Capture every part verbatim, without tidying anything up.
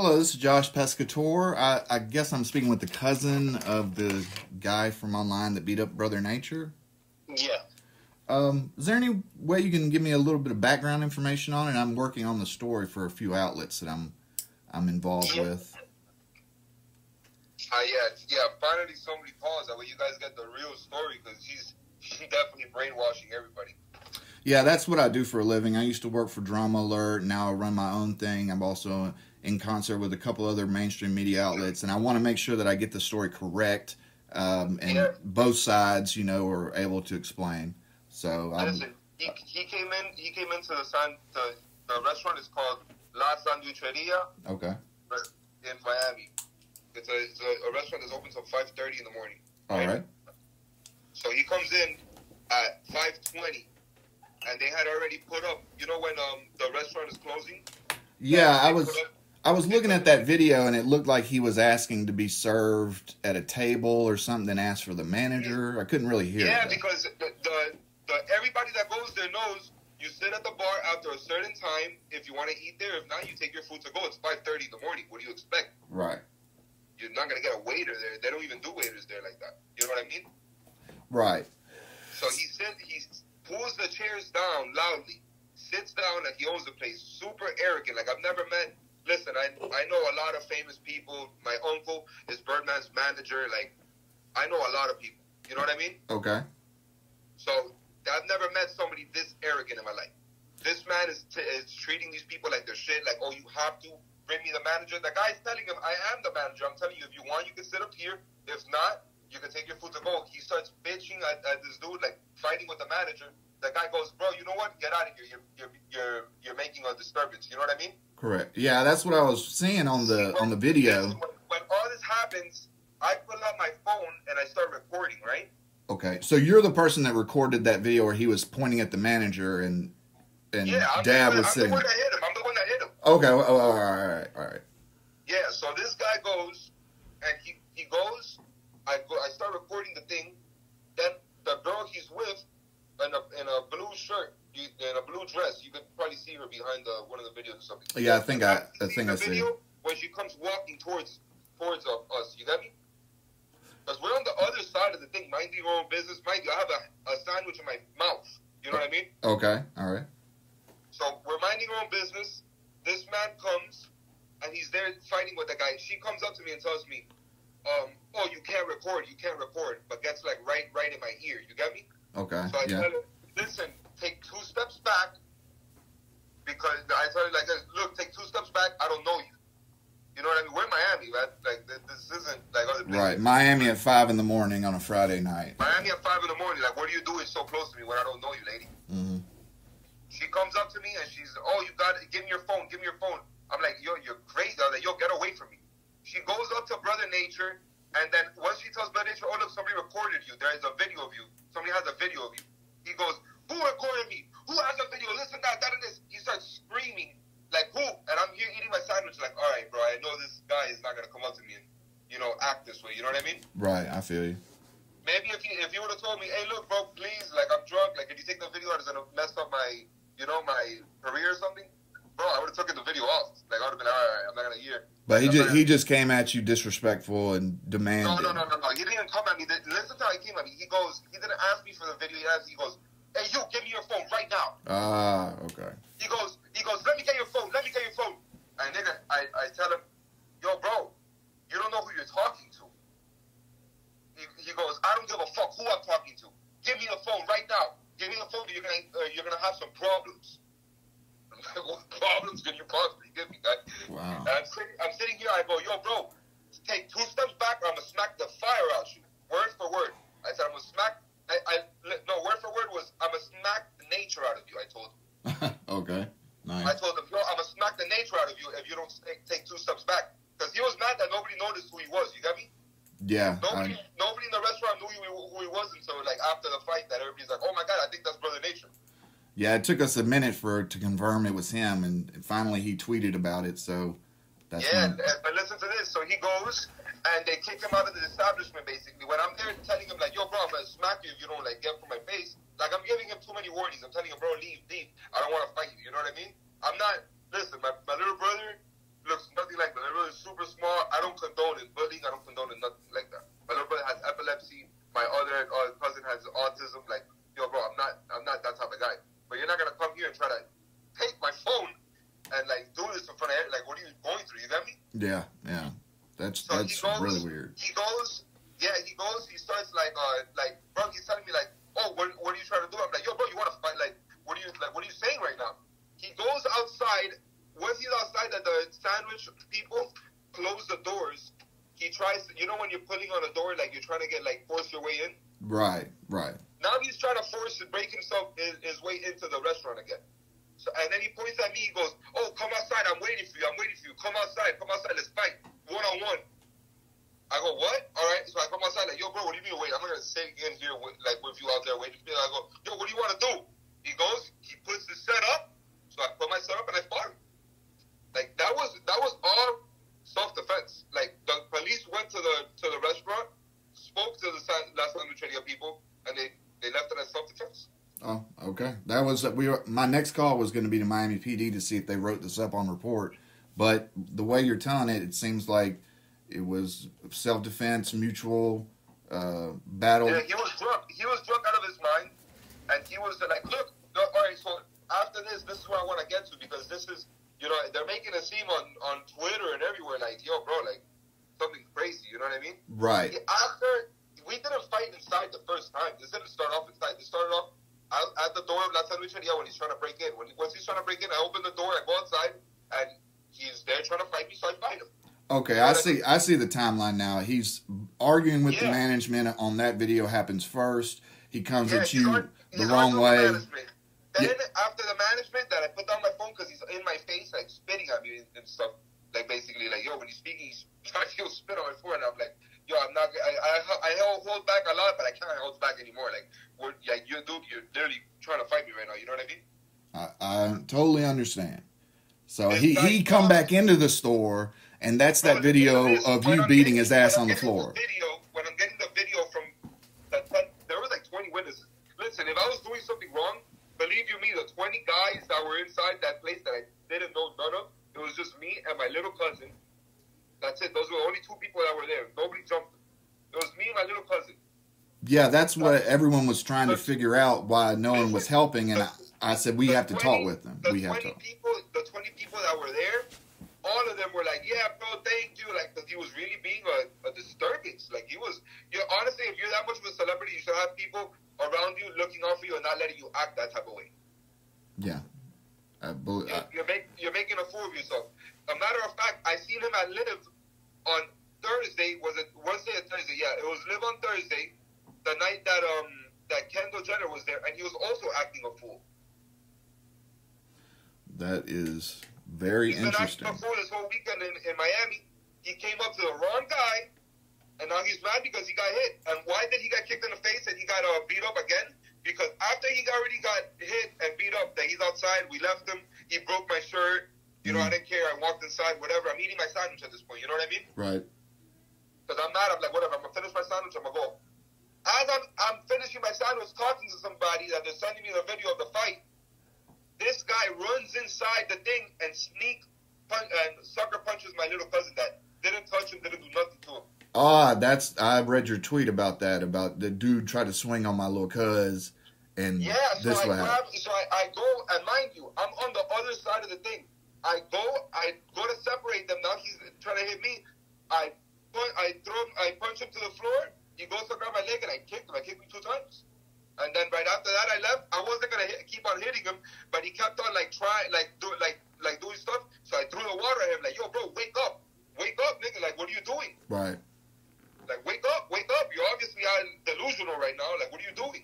Hello, this is Josh Pescatore. I, I guess I'm speaking with the cousin of the guy from online that beat up Brother Nature. Yeah. Um, is there any way you can give me a little bit of background information on it? I'm working on the story for a few outlets that I'm I'm involved yeah. with. Uh, yeah, yeah. Finally, somebody calls. That way you guys get the real story, because he's definitely brainwashing everybody. Yeah, that's what I do for a living. I used to work for Drama Alert. Now I run my own thing. I'm also in concert with a couple other mainstream media outlets, and I want to make sure that I get the story correct, um, and yeah. both sides, you know, are able to explain. So um, listen, he, he came in. He came into the san, the, the restaurant is called La Sandwichería. Okay. In Miami, it's a, it's a, a restaurant that's open till five thirty in the morning. All right. right. So he comes in at five twenty, and they had already put up. You know when um the restaurant is closing. Yeah, I was. I was looking at that video, and it looked like he was asking to be served at a table or something and asked for the manager. I couldn't really hear it. Yeah, that. because the, the, the, everybody that goes there knows you sit at the bar after a certain time. If you want to eat there, if not, you take your food to go. It's five thirty in the morning. What do you expect? Right. You're not going to get a waiter there. They don't even do waiters there like that. You know what I mean? Right. So he, sit, he pulls the chairs down loudly, sits down, and he owns the place. Super arrogant. Like, I've never met... Listen, I I know a lot of famous people. My uncle is Birdman's manager. Like, I know a lot of people. You know what I mean? Okay. So I've never met somebody this arrogant in my life. This man is t is treating these people like they're shit. Like, oh, you have to bring me the manager. The guy's telling him, I am the manager. I'm telling you, if you want, you can sit up here. If not, you can take your food to go. He starts bitching at, at this dude, like fighting with the manager. The guy goes, bro, you know what? Get out of here. You're you're you're, you're making a disturbance. You know what I mean? Correct. Yeah, that's what I was seeing on the on the video. When, when all this happens, I put out my phone and I start recording, right? Okay. So you're the person that recorded that video where he was pointing at the manager and and yeah, I'm Dad the, was I'm sitting. I'm the one that hit him. I'm the one that hit him. Okay. Well, all right. All right. All right. Yeah. So this guy goes and he he goes. I go. I start recording the thing. Then the girl he's with in a in a blue shirt. In a blue dress, you could probably see her behind the, one of the videos or something. Yeah, I think I, I think I see. Video when she comes walking towards towards us, you got me? Because we're on the other side of the thing. Mind your own business, mind you. I have a, a sandwich in my mouth. You know what I mean? Okay, all right. So we're minding our own business. This man comes, and he's there fighting with the guy. She comes up to me and tells me, um, "Oh, you can't record. You can't record." But that's like right, right in my ear. You got me? Okay. So I yeah. tell her, "Listen. Take two steps back," because I told you like this, look, take two steps back, I don't know you. You know what I mean? We're in Miami, right? Like, this isn't like other places. Right, Miami at five in the morning on a Friday night. Miami at five in the morning, like, what are you doing so close to me when I don't know you, lady? Mm-hmm. She comes up to me and she's, oh, you got it, give me your phone, give me your phone. I'm like, yo, you're crazy. I was like, yo, get away from me. She goes up to Brother Nature, and then once she tells Brother Nature, oh, look, somebody recorded you. There is a video of you. Somebody has a video of you. He goes, who recorded me? Who has a video? Listen, that, that, and this. He starts screaming, like, who? And I'm here eating my sandwich, like, all right, bro, I know this guy is not going to come up to me and, you know, act this way. You know what I mean? Right, I feel you. Maybe if you, if you would have told me, hey, look, bro, please, like, I'm drunk. Like, if you take the video out, it's going to mess up my, you know, my career or something. Bro, I would have taken the video off. Like, I would have been, all right, I'm not going to hear. But he just, he just came at you disrespectful and demanded. No, no, no, no, no. He didn't even come at me. Listen to how he came at me. He goes, he didn't ask me for the video. He asked, he goes, hey, you, give me your phone right now. Ah, uh, okay. He goes, he goes, let me get your phone, let me get your phone. And nigga, I, I tell him, yo, bro, you don't know who you're talking to. He, he goes, I don't give a fuck who I'm talking to. Give me the phone right now. Give me the phone, you're going uh, you're gonna have some problems. I'm like, what problems can you possibly give me, guy? Wow. And I'm, sitting, I'm sitting here, I go, yo, bro, take two steps back or I'm going to smack the fire out you. Word for word. I said, I'm going to smack... I, I, no, word for word was, I'm going to smack the nature out of you, I told him. Okay, nice. I told him, yo, I'm going to smack the nature out of you if you don't take, take two steps back. Because he was mad that nobody noticed who he was, you got me? Yeah. Nobody I... nobody in the restaurant knew who, who he was until, like, after the fight that everybody's like, oh, my God, I think that's Brother Nature. Yeah, it took us a minute for to confirm it was him, and finally he tweeted about it, so that's yeah, when... but listen to this. So he goes... And they kick him out of the establishment, basically. When I'm there telling him, like, yo, bro, I'm going to smack you if you don't, like, get from my face. Like, I'm giving him too many warnings. I'm telling him, bro, leave, leave. I don't want to fight you. You know what I mean? I'm not, listen, my, my little brother looks nothing like that. My little brother is super smart. I don't condone his bullying. I don't condone it, nothing like that. My little brother has epilepsy. My other uh, cousin has autism. Like, yo, bro, I'm not, I'm not that type of guy. But you're not gonna come here and try to take my phone and like do this in front of like, what are you going through? You got me? Yeah, yeah. That's so that's goes, really weird. He goes, yeah, he goes. He starts like, uh, like, bro, he's telling me like, oh, what, what are you trying to do? I'm like, yo, bro, you want to fight? Like, what are you like? What are you saying right now? He goes outside. Once he's outside, that the sandwich people close the doors. He tries to, you know, when you're pulling on a door, like you're trying to get, like, force your way in? Right, right. Now he's trying to force and break himself his, his way into the restaurant again. So, and then he points at me, he goes, oh, come outside, I'm waiting for you, I'm waiting for you. Come outside, come outside, let's fight, one-on-one. I go, what? All right, so I come outside, like, yo, bro, what do you mean wait? I'm not going to sit in here, with, like, with you out there waiting for me. I go, yo, what do you want to do? He goes, he puts his set up, so I put my set up and I fought him. Like, that was, that was all self-defense. Like, the police went to the to the restaurant, spoke to the La Sandwichería people, and they, they left it as self-defense. Oh, okay. That was, we were, my next call was going to be to Miami P D to see if they wrote this up on report. But the way you're telling it, it seems like it was self-defense, mutual uh, battle. Yeah, he was drunk. He was drunk out of his mind. And he was like, look, no, all right, so after this, this is where I want to get to, because this is, you know, they're making a scene on, on Twitter and everywhere, like, yo, bro, like, something crazy, you know what I mean? Right. After, we didn't fight inside the first time. This didn't start off inside. This started off out, at the door of La Sandwichería when he's trying to break in. When, once he's trying to break in, I open the door, I go outside, and he's there trying to fight me, so I fight him. Okay, you know I see I, I see the timeline now. He's arguing with yeah. the management on that video happens first. He comes yeah, at you ar- the wrong way. Then yeah. after the management, that I put down my phone because he's in my face, like spitting at me and stuff. Like basically, like yo, when he's speaking, he's trying to spit on my phone. And I'm like, yo, I'm not. I I, I hold back a lot, but I can't hold back anymore. Like, we're, like you dude, you're literally trying to fight me right now. You know what I mean? I, I totally understand. So it's he like, he come um, back into the store, and that's that video is, of you I'm beating getting, his ass on the floor. The video, when I'm getting the video from, the, there was like twenty witnesses. Listen, if I was doing something wrong, believe you me, the twenty guys that were inside that place that I didn't know none of, it was just me and my little cousin. That's it. Those were the only two people that were there. Nobody jumped. It was me and my little cousin. Yeah, that's what everyone was trying to figure out, why no one was helping, and I, I said, we have to talk with them. We have to. People, the twenty people that were there, all of them were like, yeah, bro, thank you. Like, because he was really being a, a disturbance. Like, he was, you know, honestly, if you're that much of a celebrity, you should have people around you looking out for you and not letting you act that type of way. Yeah. I believe, I, you're, make, you're making a fool of yourself. A matter of fact, I seen him at Live on Thursday. Was it Wednesday or Thursday? Yeah, it was Live on Thursday, the night that um that Kendall Jenner was there, and he was also acting a fool. That is very he's interesting. He's been acting a fool this whole weekend in, in Miami. He came up to the wrong guy. And now he's mad because he got hit. And why did he get kicked in the face and he got uh, beat up again? Because after he already got hit and beat up, that he's outside, we left him, he broke my shirt, you know, I didn't care, I walked inside, whatever. I'm eating my sandwich at this point, you know what I mean? Right. Because I'm mad, I'm like, whatever, I'm going to finish my sandwich, I'm going to go. As I'm, I'm finishing my sandwich, talking to somebody that they're sending me the video of the fight, this guy runs inside the thing and sneak, punch, and sucker punches my little cousin that didn't touch him, didn't do nothing to him. Ah, that's, I read your tweet about that, about the dude tried to swing on my little cuz, and yeah, so this I grab, so I, I go, and mind you, I'm on the other side of the thing. I go, I go to separate them, now he's trying to hit me, I I throw him, I punch him to the floor, he goes to grab my leg, and I kicked him, I kicked him two times. And then right after that, I left, I wasn't going to keep on hitting him, but he kept on, like, trying, like, do, like, like, doing stuff, so I threw the water at him, like, yo, bro, wake up, wake up, nigga, like, what are you doing? Right. Like, wake up, wake up. You obviously are delusional right now. Like, what are you doing?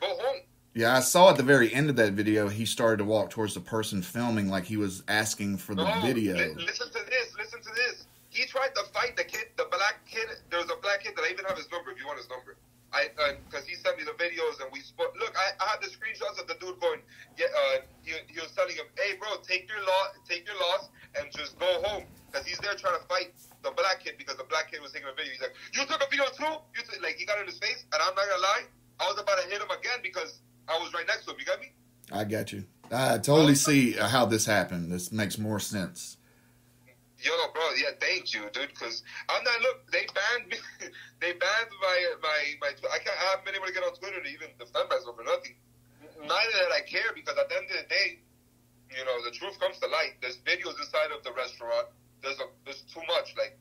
Go home. Yeah, I saw at the very end of that video, he started to walk towards the person filming like he was asking for the no, video. Li- listen to this, listen to this. He tried to fight the kid, the black kid. There's a black kid that I even have his number if you want his number. I Because uh, he sent me the videos and we spoke. Look, I, I have the screenshots of the dude going, yeah, uh, he, he was telling him, hey, bro, take your, lo- take your loss and just go home. Because he's there trying to fight the black kid because the black kid was taking a video. He's like, you took a video too? You took, like, he got in his face, and I'm not going to lie, I was about to hit him again because I was right next to him. You got me? I got you. I totally see how this happened. This makes more sense. yo, bro, yeah, thank you, dude, because I'm not, look, they banned me, they banned my, my, my, I can't, I haven't been able to get on Twitter to even defend myself or nothing. Neither that I care, because at the end of the day, you know, the truth comes to light. There's videos inside of the restaurant. There's a, there's too much, like,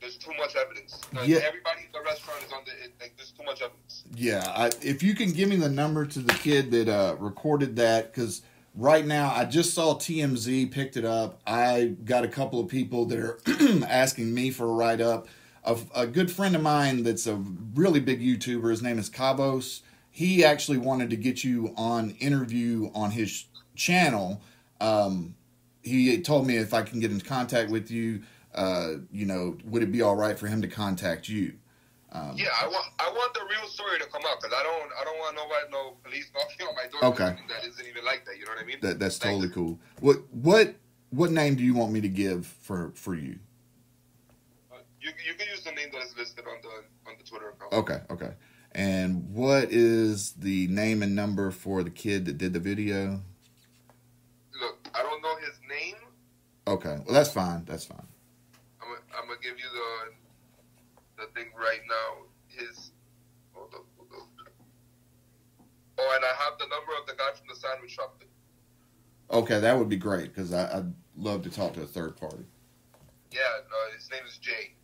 there's too much evidence. Like, yeah. Everybody in the restaurant is on the, it, like, there's too much evidence. Yeah, I, if you can give me the number to the kid that uh, recorded that, because right now I just saw T M Z picked it up. I got a couple of people that are asking me for a write-up. A, a good friend of mine that's a really big YouTuber, his name is Kavos. He actually wanted to get you on interview on his channel. Um, he told me if I can get in contact with you, uh, you know, would it be all right for him to contact you? Um, yeah, I want I want the real story to come out, because I don't I don't want nobody, no police knocking on my door. Okay, that isn't even like that. You know what I mean? That that's like, totally cool. What what what name do you want me to give for for you? Uh, you you can use the name that is listed on the on the Twitter account. Okay, okay. And what is the name and number for the kid that did the video? Look, I don't know his name. Okay, well, that's fine. That's fine. I'm gonna, I'm gonna give you the the thing right now. His hold up, hold up. Oh, and I have the number of the guy from the sandwich shop. Okay, that would be great, because I I'd love to talk to a third party. Yeah, no, his name is Jay.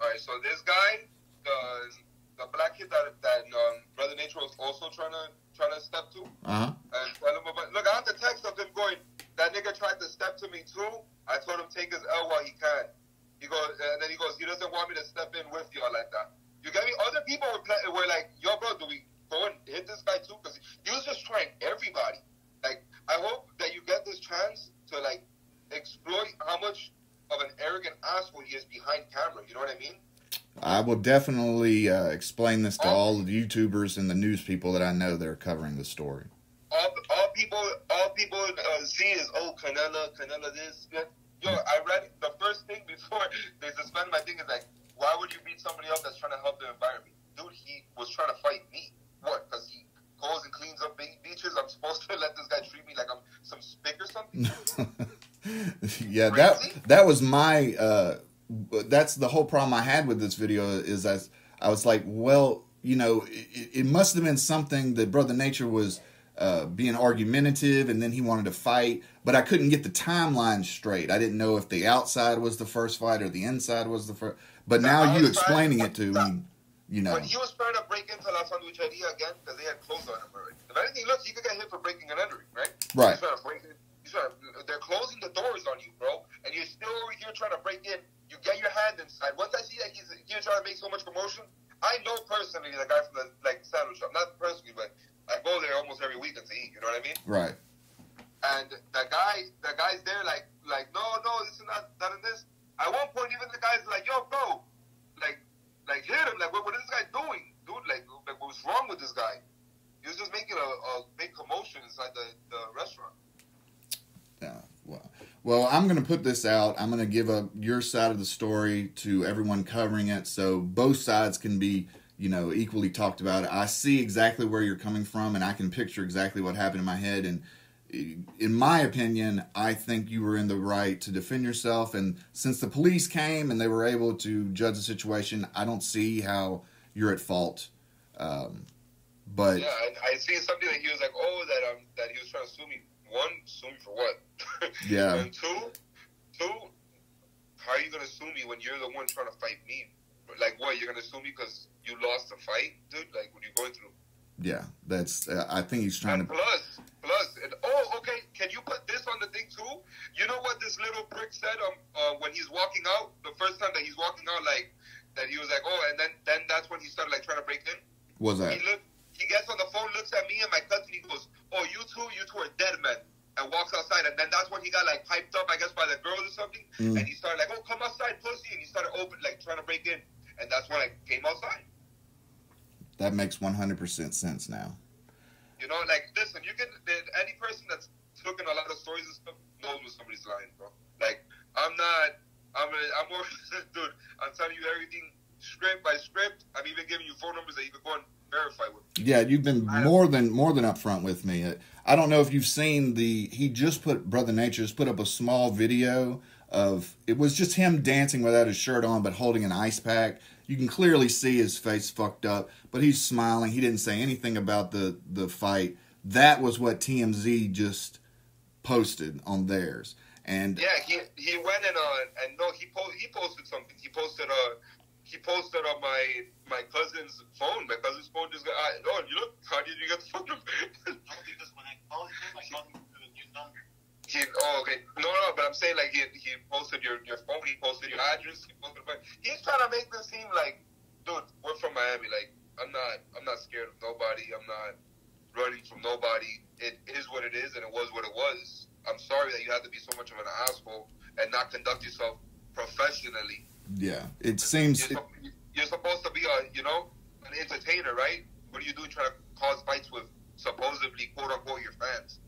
All right, so this guy, the the black kid that that um, Brother Nature was also trying to trying to step to. Uh-huh. And tell him about, look, I have the text of him going, that nigga tried to step to me too. I told him take his L while he can. He goes, and then he goes, he doesn't want me to step in with y'all like that. You get me? Other people were, were like, yo, bro, do we go and hit this guy too? Because he was just trying everybody. Like, I hope that you get this chance to, like, exploit how much of an arrogant asshole he is behind camera. You know what I mean? I will definitely uh, explain this to all, all the YouTubers and the news people that I know that are covering the story. All, all people, all people uh, see is, oh, Canelo, Canelo this. Yo, I read it. The first thing before they suspend my thing is like, why would you beat somebody up that's trying to help the environment? Dude, he was trying to fight me. What? Because he goes and cleans up beaches. I'm supposed to let this guy treat me like I'm some spick or something? Yeah, crazy? that that was my. Uh, But that's the whole problem I had with this video, is I, I was like, well, you know, it, it must have been something that Brother Nature was uh, being argumentative, and then he wanted to fight, but I couldn't get the timeline straight. I didn't know if the outside was the first fight or the inside was the first. But now, now you explaining to, it to that, me, you know. When he was trying to break into La Sandwichería again, because they had clothes on him already. If anything, look, you could get hit for breaking and entering, right? Right. He's trying to break in. He's trying to, they're closing the doors on you, bro, and you're still over here trying to break in. You get your hand inside. Once I see that he's here trying to make so much commotion, I know personally the guy from the like sandwich shop. Not personally, but I go there almost every weekend to eat. You know what I mean? Right. And the guy, the guy's there like, like no, no, this is not, not in this. At one point, even the guy's like, yo, bro, like, like hit him. Like, what, what is this guy doing, dude? Like, like what's wrong with this guy? He was just making a, a big commotion inside the, the restaurant. Yeah. Wow. Well, I'm going to put this out. I'm going to give up your side of the story to everyone covering it, so both sides can be, you know, equally talked about. I see exactly where you're coming from, and I can picture exactly what happened in my head. And in my opinion, I think you were in the right to defend yourself. And since the police came and they were able to judge the situation, I don't see how you're at fault. Um, but yeah, I, I see something that he was like, oh, that um, that he was trying to sue me. One, sue me for what? Yeah. And two, two, how are you going to sue me when you're the one trying to fight me? Like, what, you're going to sue me because you lost the fight? Dude, like, what are you going through? Yeah, that's, uh, I think he's trying and to... Plus, plus, and, oh, okay, can you put this on the thing, too? You know what this little prick said um, uh, when he's walking out? The first time that he's walking out, like, that he was like, oh, and then, then that's when he started, like, trying to break in? What was that? He looked, he gets on the phone, looks at me and my cousin, he goes, oh, you two, you two are dead men, and walks outside. And then that's when he got, like, piped up, I guess, by the girls or something. Mm. And he started, like, oh, come outside, pussy. And he started, open, like, trying to break in. And that's when I came outside. That makes one hundred percent sense now. You know, like, listen, you can, any person that's looking at a lot of stories and stuff knows when somebody's lying, bro. Like, I'm not, I'm, a, I'm more, dude, I'm telling you everything script by script. I'm even giving you phone numbers that you can go and verify with. Yeah, you've been more than more than upfront with me. I don't know if you've seen the. He just put Brother Nature's put up a small video of, it was just him dancing without his shirt on, but holding an ice pack. You can clearly see his face fucked up, but he's smiling. He didn't say anything about the, the fight. That was what T M Z just posted on theirs. And yeah, he he went and uh and no he po he posted something. He posted uh he posted on uh, my my cousin's phone. My cousin's phone just got uh, oh you look how did you get the phone number? He, oh, okay. No, no, but I'm saying, like, he, he posted your, your phone, he posted your address, he posted your... He's trying to make this seem like, dude, we're from Miami, like, I'm not, I'm not scared of nobody, I'm not running from nobody, it is what it is, and it was what it was. I'm sorry that you had to be so much of an asshole and not conduct yourself professionally. Yeah, it seems... You're, it... you're supposed to be, a, you know, an entertainer, right? What do you do trying to cause fights with supposedly, quote-unquote, your fans?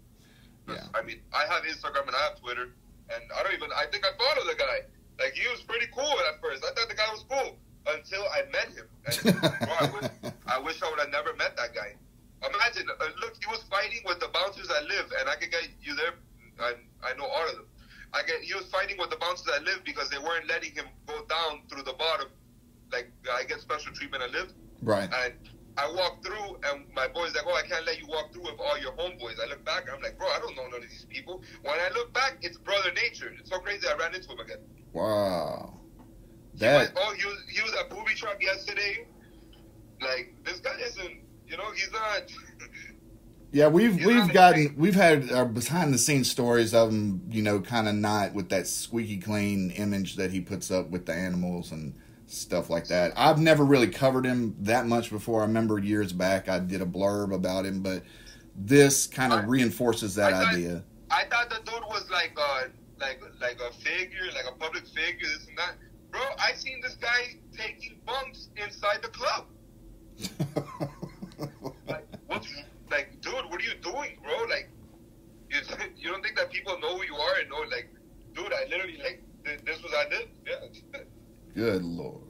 Yeah. I mean, I have Instagram and I have Twitter, and I don't even, I think I follow the guy. Like, he was pretty cool at first. I thought the guy was cool until I met him. And, bro, I, wish, I wish I would have never met that guy. Imagine, uh, look, he was fighting with the bouncers I live, and I could get you there. I, I know all of them. I get, he was fighting with the bouncers I live because they weren't letting him go down through the bottom. Like, I get special treatment I live. Right. And I walked through, and my boy's like, oh, I can't let you walk through with all your homeboys. I look back, and I'm like, bro, I don't know none of these people. When I look back, it's Brother Nature. It's so crazy I ran into him again. Wow. That... He went, oh, he was, he was at Booby Trap yesterday. Like, this guy isn't, you know, he's not... Yeah, we've he's we've gotten, we've had our behind-the-scenes stories of him, you know, kind of not with that squeaky clean image that he puts up with the animals and... stuff like that. I've never really covered him that much before. I remember years back I did a blurb about him, but this kind of reinforces that I thought, idea. I thought the dude was like a, like, like a figure, like a public figure, this and that. Bro, I seen this guy taking bumps inside the club. Like, what's, like, dude, what are you doing, bro? Like, you, you don't think that people know who you are and know, like, dude, I literally, like, this was I did? Yeah. Good Lord.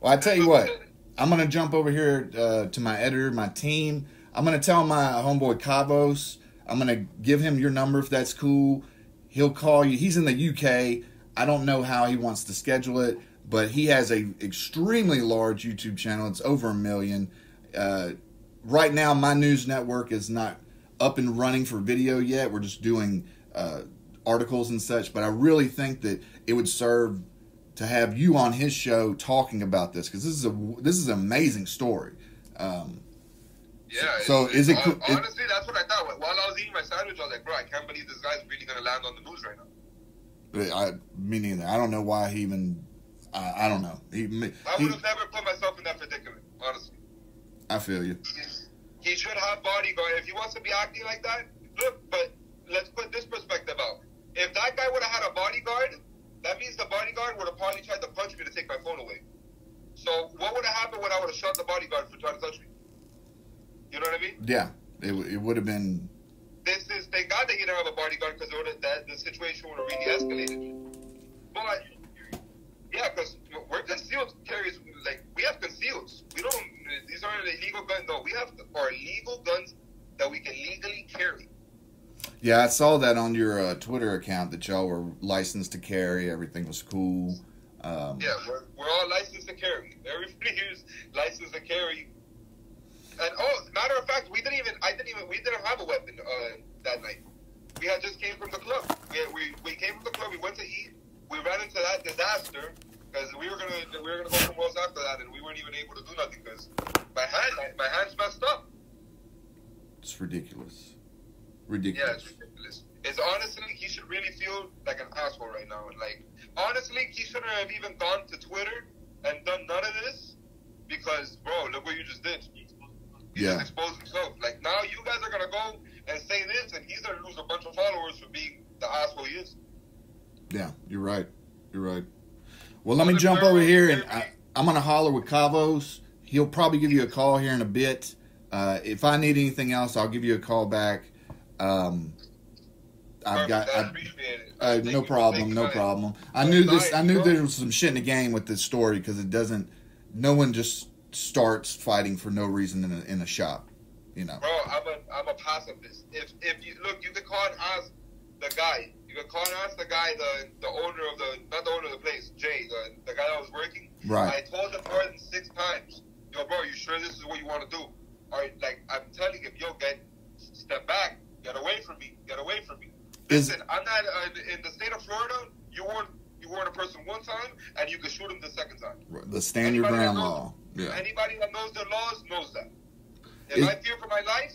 Well, I tell you what, I'm going to jump over here uh, to my editor, my team. I'm going to tell my homeboy Kavos. I'm going to give him your number if that's cool. He'll call you. He's in the U K. I don't know how he wants to schedule it, but he has a extremely large YouTube channel. It's over a million. Uh, right now, my news network is not up and running for video yet. We're just doing uh, articles and such, but I really think that it would serve to have you on his show talking about this, because this is a this is an amazing story. Um, yeah. So it, is it honestly? It, that's what I thought. While I was eating my sandwich, I was like, "Bro, I can't believe this guy's really gonna land on the news right now." I, me neither. I don't know why he even. I, I don't know. He, I would have never put myself in that predicament, honestly. I feel you. He, he should have bodyguard if he wants to be acting like that. Look, but let's put this perspective out. If that guy would have had a bodyguard, that means the bodyguard would have probably tried to punch me to take my phone away. So what would have happened when I would have shot the bodyguard for trying to touch me? You know what I mean? Yeah, it, it would have been... This is, thank God that he didn't have a bodyguard, because the situation would have really escalated. But, yeah, because we're concealed carries, like, we have conceals. We don't, these aren't illegal guns, no, we have our legal guns that we can legally carry. Yeah, I saw that on your uh, Twitter account that y'all were licensed to carry. Everything was cool. Um, yeah, we're, we're all licensed to carry. Everybody here's licensed to carry. And oh, matter of fact, we didn't even. I didn't even. We didn't have a weapon uh, that night. We had just came from the club. We, had, we we came from the club. We went to eat. We ran into that disaster because we were gonna we were gonna go to Wells after that, and we weren't even able to do nothing because my hand my hands messed up. It's ridiculous. Ridiculous. Yeah, it's ridiculous. It's honestly, he should really feel like an asshole right now. And like, honestly, he shouldn't have even gone to Twitter and done none of this because, bro, look what you just did. He yeah. just exposed himself. Like, now you guys are going to go and say this, and he's going to lose a bunch of followers for being the asshole he is. Yeah, you're right. You're right. Well, let me jump over here, and I, I'm going to holler with Kavos. He'll probably give you a call here in a bit. Uh, if I need anything else, I'll give you a call back. Um, I've got I, I, no problem, no problem. I knew this. I knew there was some shit in the game with this story because it doesn't. No one just starts fighting for no reason in a, in a shop, you know. Bro, I'm a I'm a pacifist. If if you look, you can call and ask the guy. You can call us the guy, the the owner of the, not the owner of the place, Jay, the, the guy that was working. Right. I told him more than six times, yo, bro, you sure this is what you want to do? Or, like, I'm telling him, yo, get, step back, get away from me, get away from me. Listen, is, I'm not, uh, in the state of Florida, you weren't, you weren't a person one time, and you could shoot him the second time. The stand your ground law. Yeah. Anybody that knows the laws knows that. If is, I fear for my life,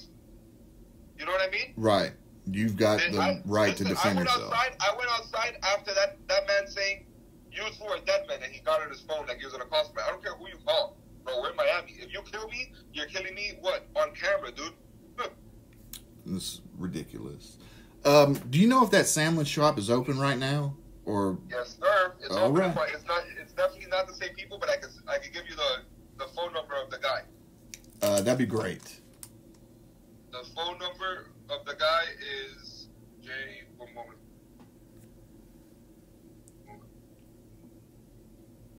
you know what I mean? Right. You've got and the I, right listen, to defend I went yourself. Outside, I went outside after that, that man saying, you two are dead men, and he got on his phone like he was an accosted. I don't care who you call. Bro, we're in Miami. If you kill me, you're killing me, what, on camera, dude? This is ridiculous. Um, do you know if that sandwich shop is open right now? Or yes, sir. It's all open. Right. But it's not. It's definitely not the same people, but I can I can give you the the phone number of the guy. Uh, that'd be great. The phone number of the guy is